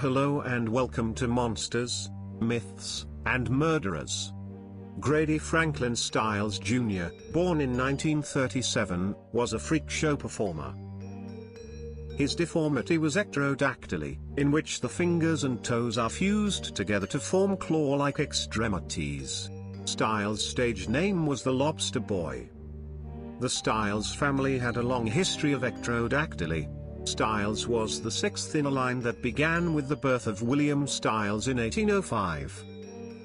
Hello and welcome to Monsters, Myths, and Murderers. Grady Franklin Stiles Jr., born in 1937, was a freak show performer. His deformity was ectrodactyly, in which the fingers and toes are fused together to form claw-like extremities. Stiles' stage name was the Lobster Boy. The Stiles family had a long history of ectrodactyly. Stiles was the sixth in a line that began with the birth of William Stiles in 1805.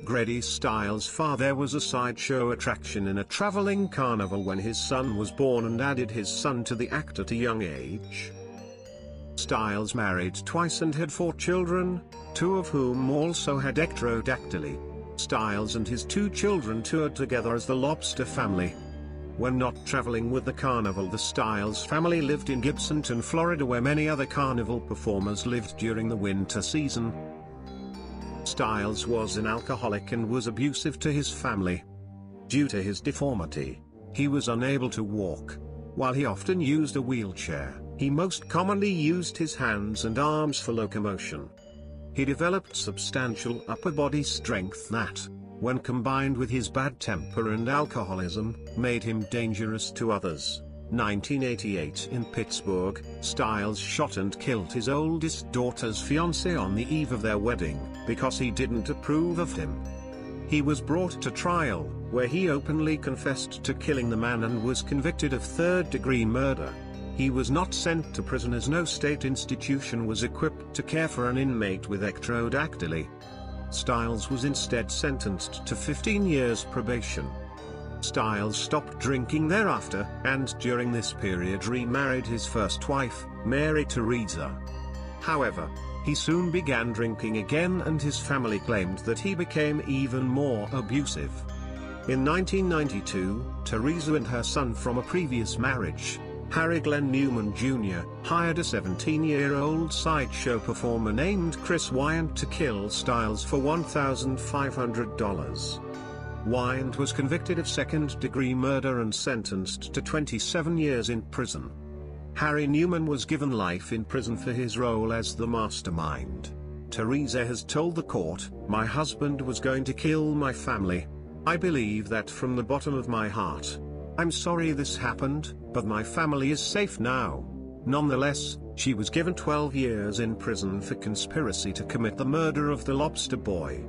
Grady Stiles' father was a sideshow attraction in a traveling carnival when his son was born and added his son to the act at a young age. Stiles married twice and had four children, two of whom also had ectrodactyly. Stiles and his two children toured together as the Lobster family. When not traveling with the carnival, the Stiles family lived in Gibsonton, Florida, where many other carnival performers lived during the winter season. Stiles was an alcoholic and was abusive to his family. Due to his deformity, he was unable to walk. While he often used a wheelchair, he most commonly used his hands and arms for locomotion. He developed substantial upper body strength that, when combined with his bad temper and alcoholism, made him dangerous to others. 1988 in Pittsburgh, Stiles shot and killed his oldest daughter's fiancé on the eve of their wedding, because he didn't approve of him. He was brought to trial, where he openly confessed to killing the man and was convicted of third-degree murder. He was not sent to prison as no state institution was equipped to care for an inmate with ectrodactyly. Stiles was instead sentenced to 15 years probation. Stiles stopped drinking thereafter, and during this period remarried his first wife, Mary Teresa. However, he soon began drinking again and his family claimed that he became even more abusive. In 1992, Teresa and her son from a previous marriage, Harry Glenn Newman Jr., hired a 17-year-old sideshow performer named Chris Wyand to kill Stiles for $1,500. Wyand was convicted of second-degree murder and sentenced to 27 years in prison. Harry Newman was given life in prison for his role as the mastermind. Teresa has told the court, "My husband was going to kill my family. I believe that from the bottom of my heart. I'm sorry this happened, but my family is safe now." Nonetheless, she was given 12 years in prison for conspiracy to commit the murder of the Lobster Boy.